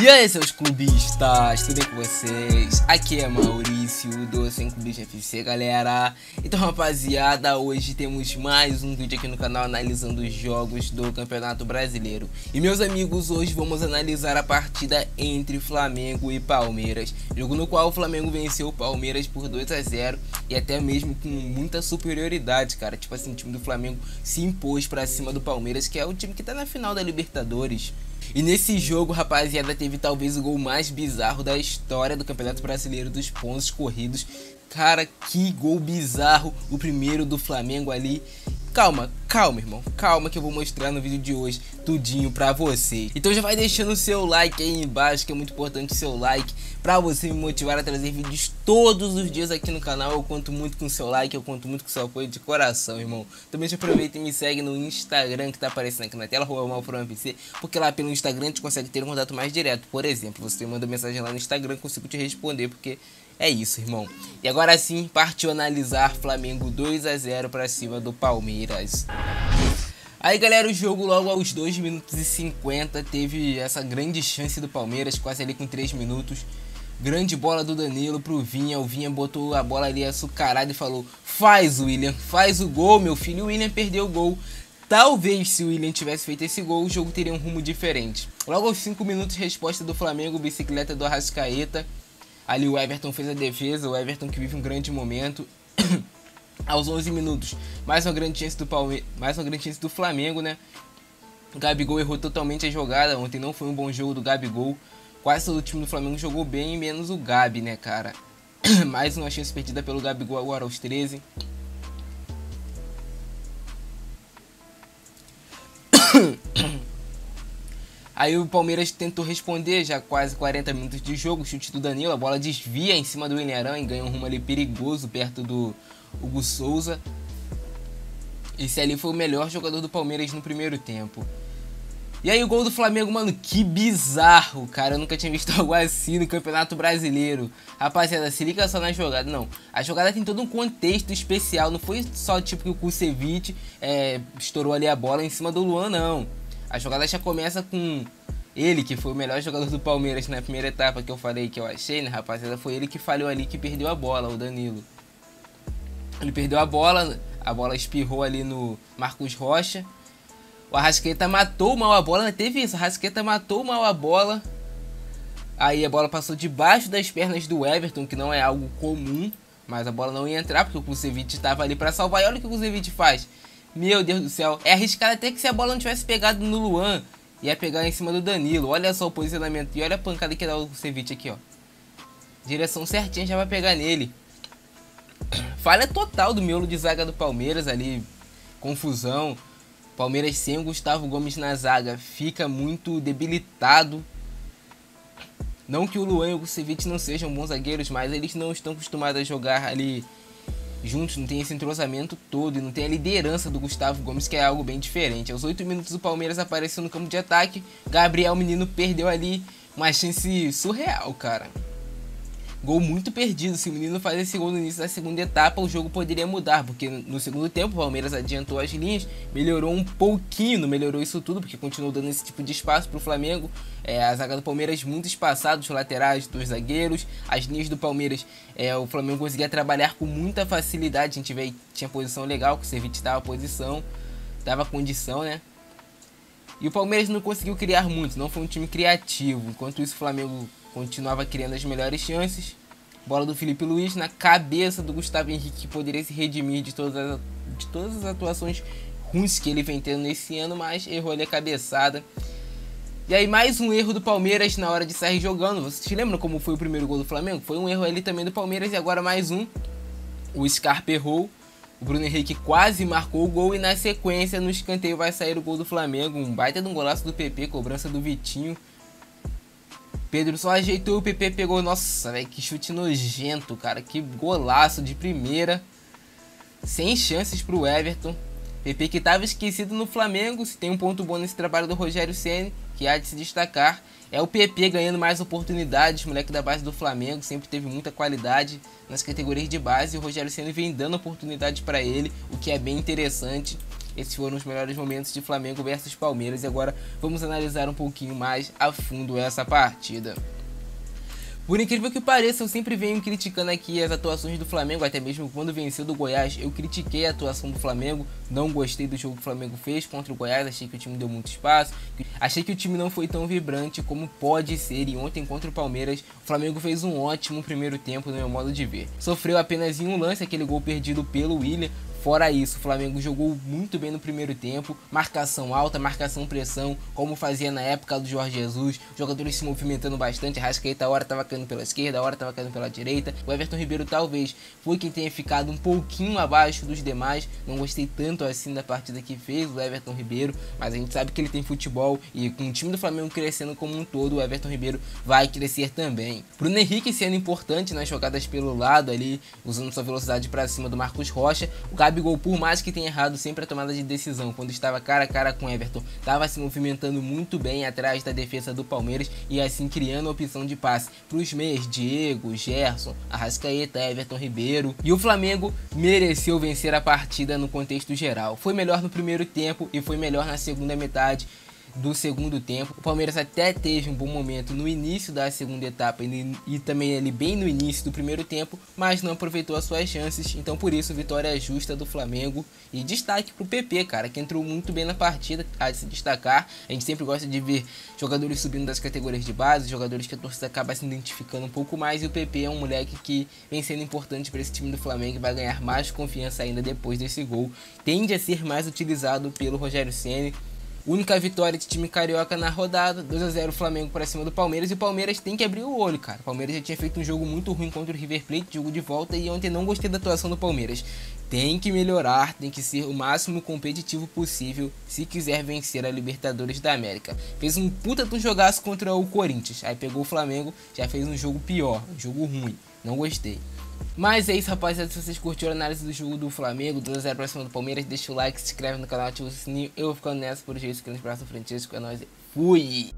E aí, seus clubistas, tudo bem com vocês? Aqui é Maurício do Sem Clubismo FC, galera. Então, rapaziada, hoje temos mais um vídeo aqui no canal analisando os jogos do Campeonato Brasileiro. E, meus amigos, hoje vamos analisar a partida entre Flamengo e Palmeiras, jogo no qual o Flamengo venceu o Palmeiras por 2 a 0 e até mesmo com muita superioridade, cara. Tipo assim, o time do Flamengo se impôs pra cima do Palmeiras, que é o time que tá na final da Libertadores. E nesse jogo, rapaziada, teve talvez o gol mais bizarro da história do Campeonato Brasileiro dos Pontos Corridos. Cara, que gol bizarro, o primeiro do Flamengo ali. Calma, irmão, calma que eu vou mostrar no vídeo de hoje tudinho pra vocês. Então já vai deixando o seu like aí embaixo, que é muito importante o seu like pra você me motivar a trazer vídeos todos os dias aqui no canal. Eu conto muito com o seu like, eu conto muito com o seu apoio de coração, irmão. Também te aproveita e me segue no Instagram, que tá aparecendo aqui na tela, @maufranofc, porque lá pelo Instagram tu consegue ter um contato mais direto. Por exemplo, você me manda mensagem lá no Instagram, consigo te responder, porque é isso, irmão. E agora sim, partiu analisar Flamengo 2 a 0 para cima do Palmeiras. Aí, galera, o jogo logo aos 2 minutos e 50 teve essa grande chance do Palmeiras, quase ali com 3 minutos. Grande bola do Danilo pro Vinha. O Vinha botou a bola ali açucarada e falou: "Faz, William, faz o gol, meu filho." O William perdeu o gol. Talvez se o William tivesse feito esse gol, o jogo teria um rumo diferente. Logo aos 5 minutos, resposta do Flamengo, bicicleta do Arrascaeta. Ali o Everton fez a defesa, o Everton que vive um grande momento. Aos 11 minutos, mais uma grande chance do Flamengo, né? O Gabigol errou totalmente a jogada, ontem não foi um bom jogo do Gabigol. Quase todo o time do Flamengo jogou bem, menos o Gabi, né, cara? Mais uma chance perdida pelo Gabigol agora aos 13. Aí o Palmeiras tentou responder, já quase 40 minutos de jogo, chute do Danilo, a bola desvia em cima do Willian e ganha um rumo ali perigoso perto do Hugo Souza. Esse ali foi o melhor jogador do Palmeiras no primeiro tempo. E aí o gol do Flamengo, mano, que bizarro, cara, eu nunca tinha visto algo assim no Campeonato Brasileiro. Rapaziada, se liga só na jogada, não, a jogada tem todo um contexto especial, não foi só tipo que o Kusevich estourou ali a bola em cima do Luan, não. A jogada já começa com ele, que foi o melhor jogador do Palmeiras na primeira etapa, que eu falei, que eu achei, né, rapaziada? Foi ele que falhou ali, que perdeu a bola, o Danilo. Ele perdeu a bola espirrou ali no Marcos Rocha. O Arrascaeta matou mal a bola, né? Teve isso, o Arrascaeta matou mal a bola. Aí a bola passou debaixo das pernas do Everton, que não é algo comum, mas a bola não ia entrar, porque o Kusevich estava ali para salvar. E olha o que o Kusevich faz. Meu Deus do céu, é arriscado até que se a bola não tivesse pegado no Luan, ia pegar em cima do Danilo. Olha só o posicionamento e olha a pancada que dá o Ceviche aqui, ó. Direção certinha, já vai pegar nele. Falha total do miolo de zaga do Palmeiras ali, confusão. Palmeiras sem o Gustavo Gomes na zaga, fica muito debilitado. Não que o Luan e o Ceviche não sejam bons zagueiros, mas eles não estão acostumados a jogar ali juntos, não tem esse entrosamento todo e não tem a liderança do Gustavo Gomes, que é algo bem diferente. Aos 8 minutos o Palmeiras apareceu no campo de ataque, Gabriel Menino perdeu ali uma chance surreal, cara. Gol muito perdido, se o Menino faz esse gol no início da segunda etapa o jogo poderia mudar, porque no segundo tempo o Palmeiras adiantou as linhas, melhorou um pouquinho, não melhorou isso tudo, porque continuou dando esse tipo de espaço pro Flamengo. A zaga do Palmeiras muito espaçada, os laterais dos zagueiros, as linhas do Palmeiras, o Flamengo conseguia trabalhar com muita facilidade. A gente vê, tinha posição legal, que o Ceviche dava posição, dava condição, né? E o Palmeiras não conseguiu criar muito, não foi um time criativo. Enquanto isso o Flamengo continuava criando as melhores chances. Bola do Felipe Luiz na cabeça do Gustavo Henrique, que poderia se redimir de todas as atuações ruins que ele vem tendo nesse ano, mas errou ali a cabeçada. E aí mais um erro do Palmeiras na hora de sair jogando. Vocês se lembram como foi o primeiro gol do Flamengo? Foi um erro ali também do Palmeiras e agora mais um. O Scarpa errou, o Bruno Henrique quase marcou o gol e na sequência no escanteio vai sair o gol do Flamengo. Um baita de um golaço do PP, cobrança do Vitinho. Pedro só ajeitou, o PP pegou. Nossa, velho, que chute nojento, cara. Que golaço de primeira. Sem chances pro Everton. PP que tava esquecido no Flamengo. Se tem um ponto bom nesse trabalho do Rogério Ceni, que há de se destacar, é o PP ganhando mais oportunidades. Moleque da base do Flamengo sempre teve muita qualidade nas categorias de base. O Rogério Ceni vem dando oportunidade para ele, o que é bem interessante. Esses foram os melhores momentos de Flamengo versus Palmeiras e agora vamos analisar um pouquinho mais a fundo essa partida. Por incrível que pareça, eu sempre venho criticando aqui as atuações do Flamengo, até mesmo quando venceu do Goiás, eu critiquei a atuação do Flamengo, não gostei do jogo que o Flamengo fez contra o Goiás, achei que o time deu muito espaço, achei que o time não foi tão vibrante como pode ser, e ontem contra o Palmeiras, o Flamengo fez um ótimo primeiro tempo no meu modo de ver. Sofreu apenas em um lance, aquele gol perdido pelo Willian. Fora isso, o Flamengo jogou muito bem no primeiro tempo, marcação alta, marcação pressão, como fazia na época do Jorge Jesus, jogadores se movimentando bastante, Arrascaeta a hora estava caindo pela esquerda, a hora estava caindo pela direita, o Everton Ribeiro talvez foi quem tenha ficado um pouquinho abaixo dos demais, não gostei tanto assim da partida que fez o Everton Ribeiro, mas a gente sabe que ele tem futebol e com o time do Flamengo crescendo como um todo, o Everton Ribeiro vai crescer também. Bruno Henrique sendo importante nas jogadas pelo lado ali, usando sua velocidade para cima do Marcos Rocha, o Gabigol, por mais que tenha errado sempre a tomada de decisão, quando estava cara a cara com Everton, estava se movimentando muito bem atrás da defesa do Palmeiras e assim criando a opção de passe para os meias, Diego, Gerson, Arrascaeta, Everton Ribeiro. E o Flamengo mereceu vencer a partida no contexto geral. Foi melhor no primeiro tempo e foi melhor na segunda metade do segundo tempo. O Palmeiras até teve um bom momento no início da segunda etapa e também ali bem no início do primeiro tempo, mas não aproveitou as suas chances, então por isso vitória justa do Flamengo. E destaque pro PP, cara, que entrou muito bem na partida, há de se destacar. A gente sempre gosta de ver jogadores subindo das categorias de base, jogadores que a torcida acaba se identificando um pouco mais, e o PP é um moleque que vem sendo importante para esse time do Flamengo e vai ganhar mais confiança ainda depois desse gol. Tende a ser mais utilizado pelo Rogério Ceni. Única vitória de time carioca na rodada, 2 a 0 Flamengo para cima do Palmeiras, e o Palmeiras tem que abrir o olho, cara. O Palmeiras já tinha feito um jogo muito ruim contra o River Plate, jogo de volta, e ontem não gostei da atuação do Palmeiras. Tem que melhorar, tem que ser o máximo competitivo possível se quiser vencer a Libertadores da América. Fez um puta de um jogaço contra o Corinthians, aí pegou o Flamengo, já fez um jogo pior, um jogo ruim, não gostei. Mas é isso, rapaziada, se vocês curtiram a análise do jogo do Flamengo, 2 a 0 pra cima do Palmeiras, deixa o like, se inscreve no canal, ativa o sininho, eu vou ficando nessa por hoje, esse grande abraço do Francisco, é nóis, fui!